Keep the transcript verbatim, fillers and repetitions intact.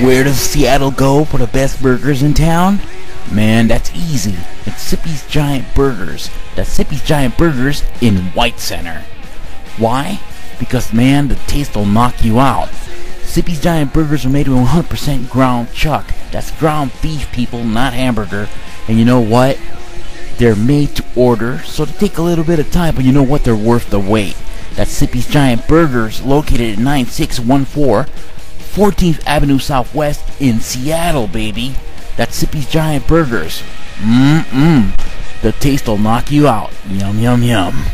Where does Seattle go for the best burgers in town? Man, that's easy. It's Zippy's Giant Burgers. That's Zippy's Giant Burgers in White Center. Why? Because, man, the taste will knock you out. Zippy's Giant Burgers are made with one hundred percent ground chuck. That's ground beef, people, not hamburger. And you know what? They're made to order, so they take a little bit of time, but you know what? They're worth the wait. That's Zippy's Giant Burgers, located at nine six one four fourteenth Avenue Southwest in Seattle, baby. That's Zippy's Giant Burgers. Mm-mm. The taste will knock you out. Yum, yum, yum.